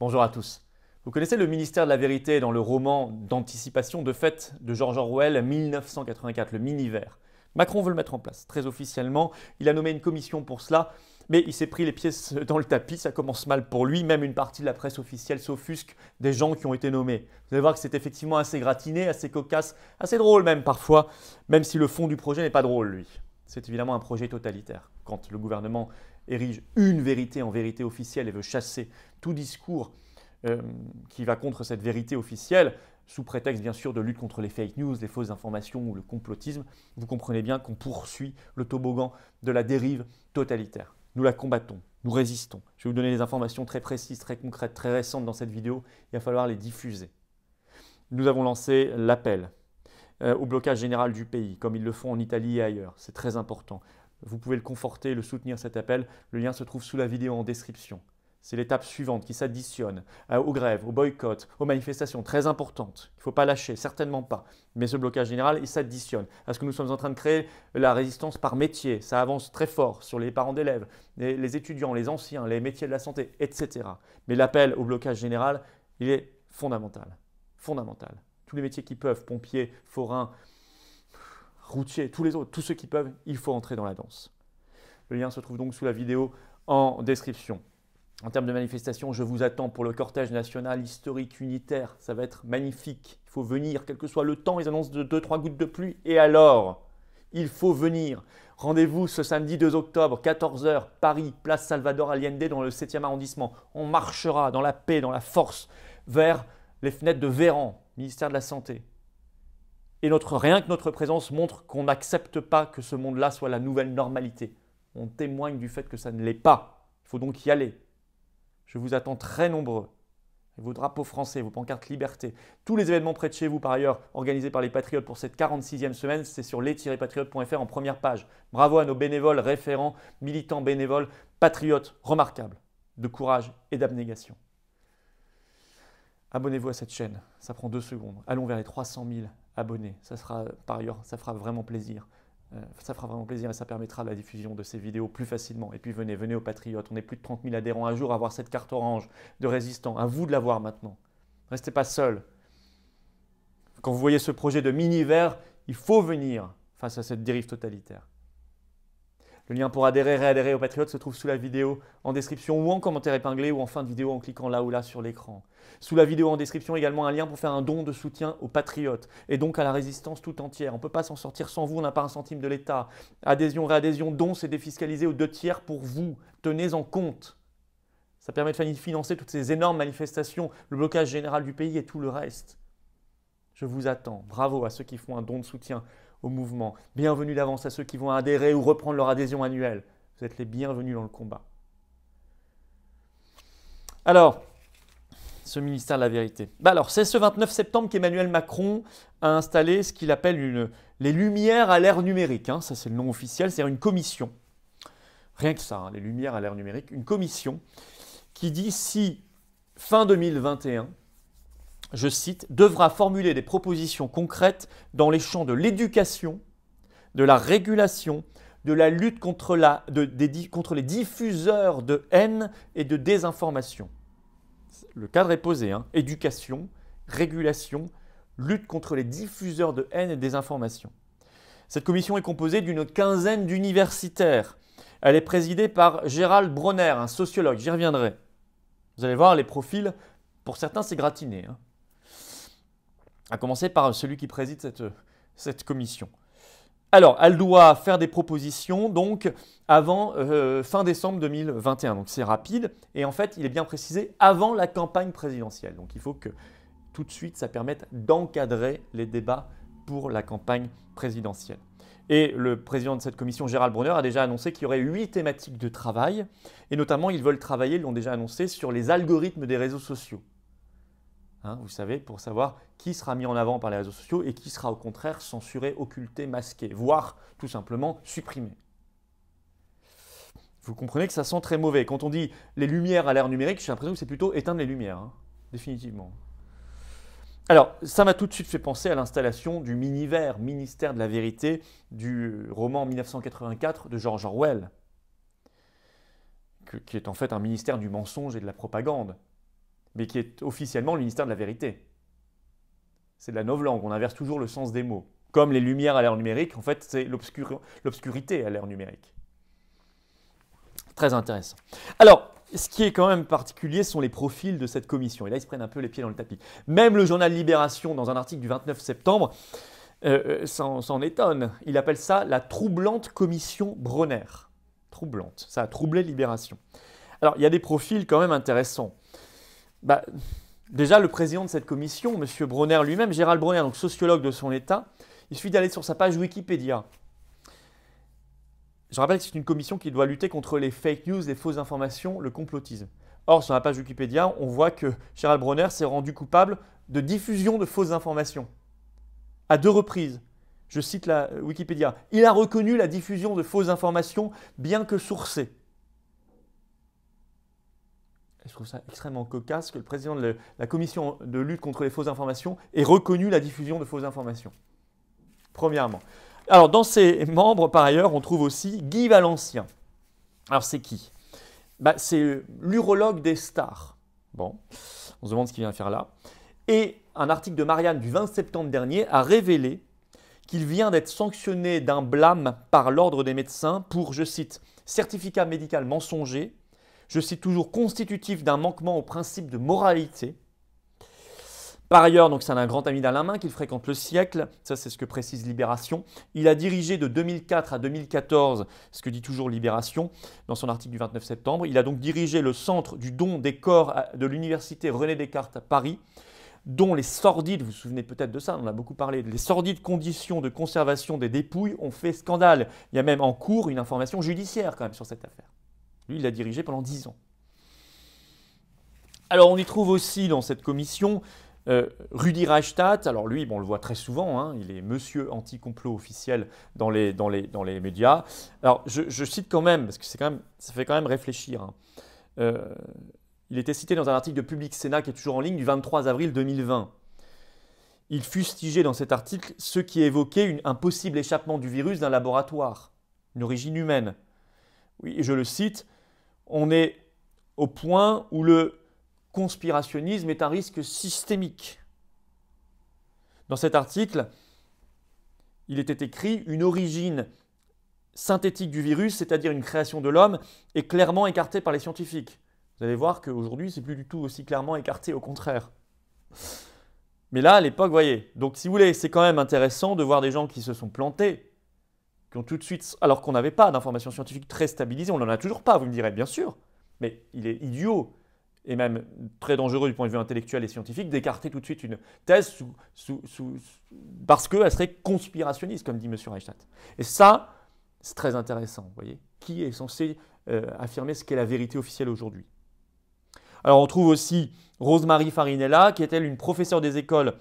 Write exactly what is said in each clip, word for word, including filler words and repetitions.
Bonjour à tous. Vous connaissez le ministère de la vérité dans le roman d'anticipation de fait de George Orwell, mille neuf cent quatre-vingt-quatre, le Miniver. Macron veut le mettre en place, très officiellement. Il a nommé une commission pour cela, mais il s'est pris les pieds dans le tapis, ça commence mal pour lui. Même une partie de la presse officielle s'offusque des gens qui ont été nommés. Vous allez voir que c'est effectivement assez gratiné, assez cocasse, assez drôle même parfois, même si le fond du projet n'est pas drôle, lui. C'est évidemment un projet totalitaire. Quand le gouvernement érige une vérité en vérité officielle et veut chasser tout discours euh, qui va contre cette vérité officielle, sous prétexte bien sûr de lutte contre les fake news, les fausses informations ou le complotisme, vous comprenez bien qu'on poursuit le toboggan de la dérive totalitaire. Nous la combattons, nous résistons. Je vais vous donner des informations très précises, très concrètes, très récentes dans cette vidéo. Il va falloir les diffuser. Nous avons lancé l'appel euh, au blocage général du pays, comme ils le font en Italie et ailleurs. C'est très important. Vous pouvez le conforter, le soutenir cet appel. Le lien se trouve sous la vidéo en description. C'est l'étape suivante qui s'additionne aux grèves, aux boycotts, aux manifestations très importantes. Il ne faut pas lâcher, certainement pas. Mais ce blocage général, il s'additionne à ce que nous sommes en train de créer la résistance par métier. Ça avance très fort sur les parents d'élèves, les, les étudiants, les anciens, les métiers de la santé, et cetera. Mais l'appel au blocage général, il est fondamental. Fondamental. Tous les métiers qui peuvent, pompiers, forains, routiers, tous les autres, tous ceux qui peuvent, il faut entrer dans la danse. Le lien se trouve donc sous la vidéo en description. En termes de manifestation, je vous attends pour le cortège national historique unitaire. Ça va être magnifique. Il faut venir, quel que soit le temps. Ils annoncent de deux trois gouttes de pluie. Et alors, il faut venir. Rendez-vous ce samedi deux octobre, quatorze heures, Paris, place Salvador Allende dans le septième arrondissement. On marchera dans la paix, dans la force, vers les fenêtres de Véran, ministère de la Santé. Et notre, rien que notre présence montre qu'on n'accepte pas que ce monde-là soit la nouvelle normalité. On témoigne du fait que ça ne l'est pas. Il faut donc y aller. Je vous attends très nombreux. Vos drapeaux français, vos pancartes liberté, tous les événements près de chez vous par ailleurs organisés par les Patriotes pour cette quarante-sixième semaine, c'est sur les tiret patriotes point F R en première page. Bravo à nos bénévoles, référents, militants, bénévoles, patriotes remarquables de courage et d'abnégation. Abonnez-vous à cette chaîne, ça prend deux secondes. Allons vers les trois cent mille abonnés, ça sera par ailleurs, ça fera vraiment plaisir. Ça fera vraiment plaisir et ça permettra la diffusion de ces vidéos plus facilement. Et puis venez, venez aux Patriotes. On est plus de trente mille adhérents un jour à avoir cette carte orange de résistant. À vous de l'avoir maintenant. Restez pas seuls. Quand vous voyez ce projet de mini-vert, il faut venir face à cette dérive totalitaire. Le lien pour adhérer, réadhérer aux Patriotes se trouve sous la vidéo en description ou en commentaire épinglé ou en fin de vidéo en cliquant là ou là sur l'écran. Sous la vidéo en description, également un lien pour faire un don de soutien aux Patriotes et donc à la résistance tout entière. On ne peut pas s'en sortir sans vous, on n'a pas un centime de l'État. Adhésion, réadhésion, don, c'est défiscalisé aux deux tiers pour vous. Tenez-en compte. Ça permet de financer toutes ces énormes manifestations, le blocage général du pays et tout le reste. Je vous attends. Bravo à ceux qui font un don de soutien au mouvement. Bienvenue d'avance à ceux qui vont adhérer ou reprendre leur adhésion annuelle. Vous êtes les bienvenus dans le combat. Alors, ce ministère de la vérité. Bah alors, c'est ce vingt-neuf septembre qu'Emmanuel Macron a installé ce qu'il appelle une, les Lumières à l'ère numérique. Hein, ça, c'est le nom officiel. C'est une commission. Rien que ça, hein, les Lumières à l'ère numérique. Une commission qui dit si, fin deux mille vingt et un, je cite, « devra formuler des propositions concrètes dans les champs de l'éducation, de la régulation, de la lutte contre, la, de, des, contre les diffuseurs de haine et de désinformation. » Le cadre est posé, hein. Éducation, régulation, lutte contre les diffuseurs de haine et de désinformation. Cette commission est composée d'une quinzaine d'universitaires. Elle est présidée par Gérald Bronner, un sociologue, j'y reviendrai. Vous allez voir, les profils, pour certains, c'est gratiné, hein. À commencer par celui qui préside cette, cette commission. Alors, elle doit faire des propositions donc avant euh, fin décembre deux mille vingt et un. Donc, c'est rapide. Et en fait, il est bien précisé avant la campagne présidentielle. Donc, il faut que tout de suite, ça permette d'encadrer les débats pour la campagne présidentielle. Et le président de cette commission, Gérald Bronner, a déjà annoncé qu'il y aurait huit thématiques de travail. Et notamment, ils veulent travailler, ils l'ont déjà annoncé, sur les algorithmes des réseaux sociaux. Hein, vous savez, pour savoir qui sera mis en avant par les réseaux sociaux et qui sera au contraire censuré, occulté, masqué, voire tout simplement supprimé. Vous comprenez que ça sent très mauvais. Quand on dit les lumières à l'ère numérique, j'ai l'impression que c'est plutôt éteindre les lumières, hein, définitivement. Alors, ça m'a tout de suite fait penser à l'installation du Miniver, ministère de la vérité, du roman mille neuf cent quatre-vingt-quatre de George Orwell, que, qui est en fait un ministère du mensonge et de la propagande. mais qui est officiellement le ministère de la vérité. C'est de la novlangue, on inverse toujours le sens des mots. Comme les lumières à l'ère numérique, en fait, c'est l'obscurité à l'ère numérique. Très intéressant. Alors, ce qui est quand même particulier, ce sont les profils de cette commission. Et là, ils se prennent un peu les pieds dans le tapis. Même le journal Libération, dans un article du vingt-neuf septembre, euh, s'en étonne. Il appelle ça la troublante commission Bronner. Troublante. Ça a troublé Libération. Alors, il y a des profils quand même intéressants. Bah, déjà, le président de cette commission, M. Bronner lui-même, Gérald Bronner, donc sociologue de son État, il suffit d'aller sur sa page Wikipédia. Je rappelle que c'est une commission qui doit lutter contre les fake news, les fausses informations, le complotisme. Or, sur la page Wikipédia, on voit que Gérald Bronner s'est rendu coupable de diffusion de fausses informations. À deux reprises, je cite la Wikipédia, « Il a reconnu la diffusion de fausses informations, bien que sourcées. » Je trouve ça extrêmement cocasse que le président de la commission de lutte contre les fausses informations ait reconnu la diffusion de fausses informations. Premièrement. Alors, dans ses membres, par ailleurs, on trouve aussi Guy Valencien. Alors, c'est qui? Bah, c'est l'urologue des stars. Bon, on se demande ce qu'il vient faire là. Et un article de Marianne du vingt septembre dernier a révélé qu'il vient d'être sanctionné d'un blâme par l'ordre des médecins pour, je cite, « certificat médical mensonger », je cite toujours « constitutif d'un manquement au principe de moralité ». Par ailleurs, donc c'est un grand ami d'Alain Minc, qu'il fréquente le siècle, ça c'est ce que précise Libération. Il a dirigé de deux mille quatre à deux mille quatorze, ce que dit toujours Libération, dans son article du vingt-neuf septembre. Il a donc dirigé le centre du don des corps de l'université René Descartes à Paris, dont les sordides, vous vous souvenez peut-être de ça, on en a beaucoup parlé, les sordides conditions de conservation des dépouilles ont fait scandale. Il y a même en cours une information judiciaire quand même sur cette affaire. Lui, il l'a dirigé pendant dix ans. Alors on y trouve aussi dans cette commission... Euh, Rudi Reichstadt, alors lui, bon, on le voit très souvent, hein, il est monsieur anti-complot officiel dans les, dans, les, dans les médias. Alors, je, je cite quand même, parce que c'est quand même, ça fait quand même réfléchir. Hein. Euh, il était cité dans un article de Public Sénat qui est toujours en ligne du vingt-trois avril deux mille vingt. Il fustigeait dans cet article ce qui évoquait une, un possible échappement du virus d'un laboratoire, une origine humaine. Oui, et je le cite, « On est au point où le... conspirationnisme est un risque systémique. » Dans cet article, il était écrit « Une origine synthétique du virus, c'est-à-dire une création de l'homme, est clairement écartée par les scientifiques. » Vous allez voir qu'aujourd'hui, c'est plus du tout aussi clairement écarté, au contraire. Mais là, à l'époque, vous voyez. Donc, si vous voulez, c'est quand même intéressant de voir des gens qui se sont plantés, qui ont tout de suite, alors qu'on n'avait pas d'informations scientifiques très stabilisées, on n'en a toujours pas, vous me direz, bien sûr, mais il est idiot et même très dangereux du point de vue intellectuel et scientifique, d'écarter tout de suite une thèse sous, sous, sous, parce qu'elle serait conspirationniste, comme dit M. Reichstadt. Et ça, c'est très intéressant, vous voyez. Qui est censé euh, affirmer ce qu'est la vérité officielle aujourd'hui? Alors, on trouve aussi Rosemarie Farinella, qui est, elle, une professeure des écoles,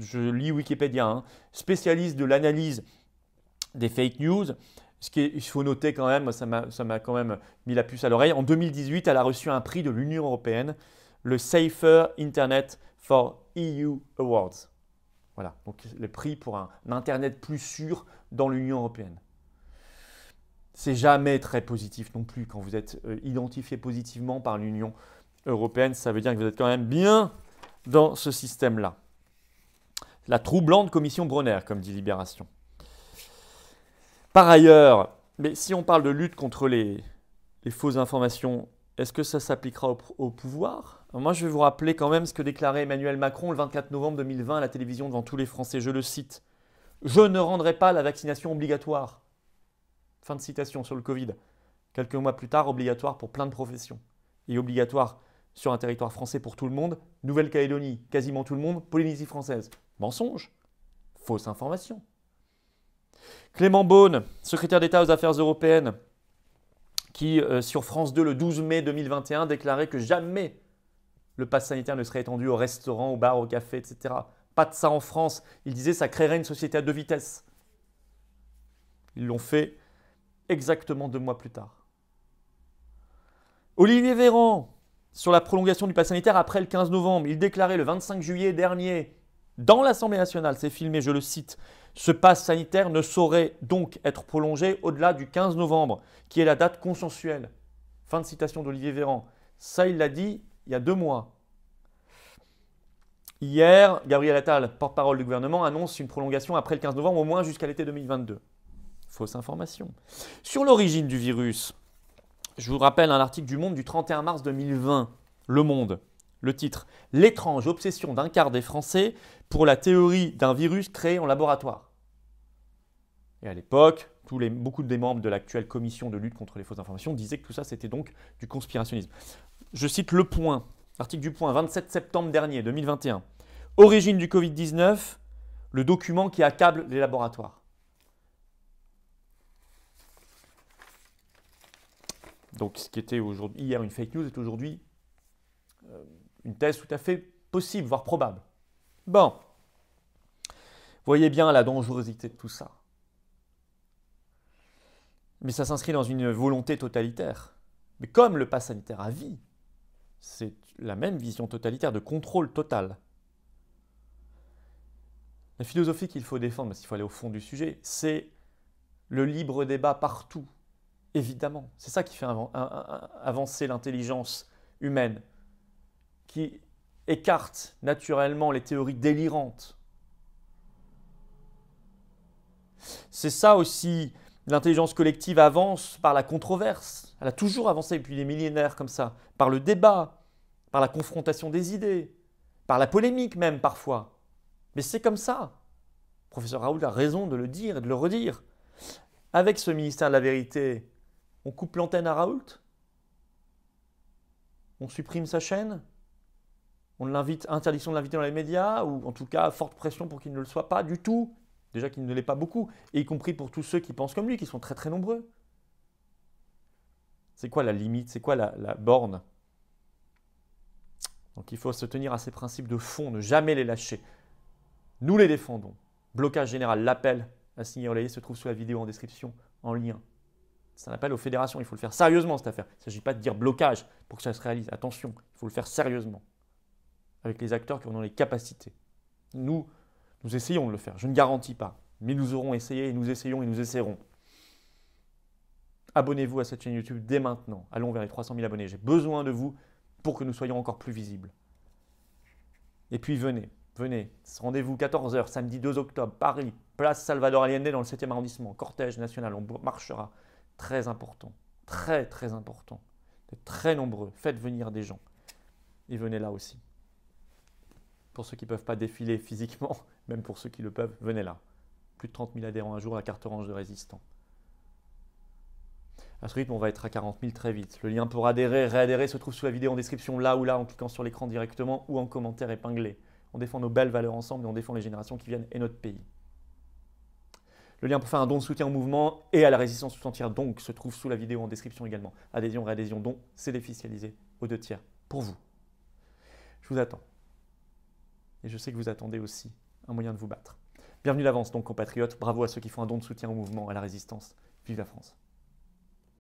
je lis Wikipédia, hein, spécialiste de l'analyse des fake news. Ce qu'il faut noter quand même, ça m'a quand même mis la puce à l'oreille. En deux mille dix-huit, elle a reçu un prix de l'Union européenne, le Safer Internet for E U Awards. Voilà, donc le prix pour un, un Internet plus sûr dans l'Union européenne. C'est jamais très positif non plus. Quand vous êtes euh, identifié positivement par l'Union européenne, ça veut dire que vous êtes quand même bien dans ce système-là. La troublante commission Bronner, comme dit Libération. Par ailleurs, mais si on parle de lutte contre les, les fausses informations, est-ce que ça s'appliquera au, au pouvoir? Alors moi, je vais vous rappeler quand même ce que déclarait Emmanuel Macron le vingt-quatre novembre deux mille vingt à la télévision devant tous les Français. Je le cite. « Je ne rendrai pas la vaccination obligatoire. » Fin de citation sur le Covid. Quelques mois plus tard, obligatoire pour plein de professions. Et obligatoire sur un territoire français pour tout le monde, Nouvelle-Calédonie, quasiment tout le monde, Polynésie française. Mensonge, fausse information. Clément Beaune, secrétaire d'État aux Affaires européennes, qui, euh, sur France deux, le douze mai deux mille vingt et un, déclarait que jamais le pass sanitaire ne serait étendu aux restaurants, aux bars, aux cafés, et cetera. Pas de ça en France. Il disait que ça créerait une société à deux vitesses. Ils l'ont fait exactement deux mois plus tard. Olivier Véran, sur la prolongation du pass sanitaire après le quinze novembre, il déclarait le vingt-cinq juillet dernier, dans l'Assemblée nationale, c'est filmé, je le cite, « Ce pass sanitaire ne saurait donc être prolongé au-delà du quinze novembre, qui est la date consensuelle. » Fin de citation d'Olivier Véran. Ça, il l'a dit il y a deux mois. Hier, Gabriel Attal, porte-parole du gouvernement, annonce une prolongation après le quinze novembre, au moins jusqu'à l'été deux mille vingt-deux. Fausse information. Sur l'origine du virus, je vous rappelle un article du Monde du trente et un mars deux mille vingt. Le Monde. Le titre « L'étrange obsession d'un quart des Français pour la théorie d'un virus créé en laboratoire ». Et à l'époque, beaucoup des membres de l'actuelle commission de lutte contre les fausses informations disaient que tout ça, c'était donc du conspirationnisme. Je cite Le Point, l'article du Point, vingt-sept septembre dernier, deux mille vingt et un. « Origine du Covid dix-neuf, le document qui accable les laboratoires ». Donc ce qui était aujourd'hui hier une fake news est aujourd'hui euh, une thèse tout à fait possible, voire probable. Bon, voyez bien la dangerosité de tout ça. Mais ça s'inscrit dans une volonté totalitaire. Mais comme le pass sanitaire à vie, c'est la même vision totalitaire de contrôle total. La philosophie qu'il faut défendre, parce qu'il faut aller au fond du sujet, c'est le libre débat partout, évidemment. C'est ça qui fait avancer l'intelligence humaine, qui écarte naturellement les théories délirantes. C'est ça aussi, l'intelligence collective avance par la controverse. Elle a toujours avancé depuis des millénaires comme ça, par le débat, par la confrontation des idées, par la polémique même parfois. Mais c'est comme ça. Professeur Raoult a raison de le dire et de le redire. Avec ce ministère de la vérité, on coupe l'antenne à Raoult, on supprime sa chaîne, on l'invite, interdiction de l'inviter dans les médias, ou en tout cas forte pression pour qu'il ne le soit pas du tout, déjà qu'il ne l'est pas beaucoup, et y compris pour tous ceux qui pensent comme lui, qui sont très très nombreux. C'est quoi la limite? C'est quoi la, la borne? Donc il faut se tenir à ces principes de fond, ne jamais les lâcher. Nous les défendons. Blocage général, l'appel à signer relayé se trouve sous la vidéo en description, en lien. C'est un appel aux fédérations, il faut le faire sérieusement cette affaire. Il ne s'agit pas de dire blocage pour que ça se réalise. Attention, il faut le faire sérieusement, avec les acteurs qui en ont les capacités. Nous, nous essayons de le faire, je ne garantis pas, mais nous aurons essayé et nous essayons et nous essaierons. Abonnez-vous à cette chaîne YouTube dès maintenant. Allons vers les trois cent mille abonnés, j'ai besoin de vous pour que nous soyons encore plus visibles. Et puis venez. Venez, rendez-vous quatorze heures, samedi deux octobre, Paris, place Salvador Allende dans le septième arrondissement, cortège national, on marchera. Très important, très très important, très nombreux, faites venir des gens. Et venez là aussi. Pour ceux qui ne peuvent pas défiler physiquement, même pour ceux qui le peuvent, venez là. Plus de trente mille adhérents un jour, la carte orange de résistants. À ce rythme, on va être à quarante mille très vite. Le lien pour adhérer, réadhérer se trouve sous la vidéo en description, là ou là, en cliquant sur l'écran directement ou en commentaire épinglé. On défend nos belles valeurs ensemble et on défend les générations qui viennent et notre pays. Le lien pour faire un don de soutien au mouvement et à la résistance tout entière donc se trouve sous la vidéo en description également. Adhésion, réadhésion, don, c'est défiscalisé aux deux tiers pour vous. Je vous attends. Et je sais que vous attendez aussi un moyen de vous battre. Bienvenue d'avance donc compatriotes, bravo à ceux qui font un don de soutien au mouvement, à la résistance. Vive la France.